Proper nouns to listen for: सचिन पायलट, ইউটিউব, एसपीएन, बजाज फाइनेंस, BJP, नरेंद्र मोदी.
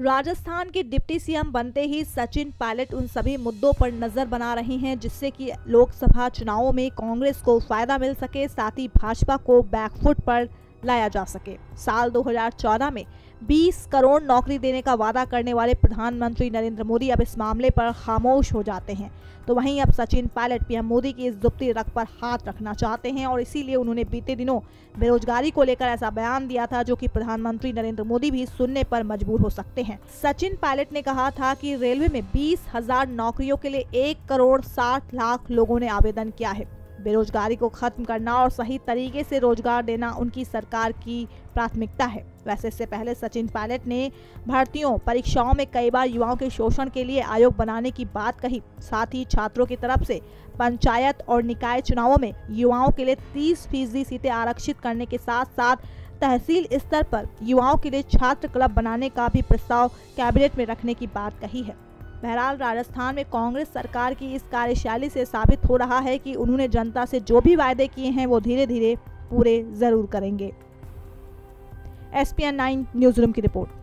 राजस्थान के deputy CM बनते ही सचिन पायलट उन सभी मुद्दों पर नजर बना रहे हैं जिससे कि लोकसभा चुनावों में कांग्रेस को फायदा मिल सके, साथ ही भाजपा को बैकफुट पर लाया जा सके। साल 2014 में 20 करोड़ नौकरी देने का वादा करने वाले प्रधानमंत्री नरेंद्र मोदी अब इस मामले पर खामोश हो जाते हैं, तो वहीं अब सचिन पायलट पीएम मोदी की इस दुबती रख पर हाथ रखना चाहते हैं और इसीलिए उन्होंने बीते दिनों बेरोजगारी को लेकर ऐसा बयान दिया था जो कि प्रधानमंत्री नरेंद्र मोदी भी सुनने पर मजबूर हो सकते हैं। सचिन पायलट ने कहा था कि रेलवे में 20,000 नौकरियों के लिए 1,60,00,000 लोगों ने आवेदन किया है। बेरोजगारी को खत्म करना और सही तरीके से रोजगार देना उनकी सरकार की प्राथमिकता है। वैसे इससे पहले सचिन पायलट ने भर्तियों, परीक्षाओं में कई बार युवाओं के शोषण के लिए आयोग बनाने की बात कही, साथ ही छात्रों की तरफ से पंचायत और निकाय चुनावों में युवाओं के लिए 30% सीटें आरक्षित करने के साथ साथ तहसील स्तर पर युवाओं के लिए छात्र क्लब बनाने का भी प्रस्ताव कैबिनेट में रखने की बात कही है। बहरहाल राजस्थान में कांग्रेस सरकार की इस कार्यशैली से साबित हो रहा है कि उन्होंने जनता से जो भी वायदे किए हैं वो धीरे धीरे पूरे जरूर करेंगे। एसपीएन 9 न्यूज़ रूम की रिपोर्ट।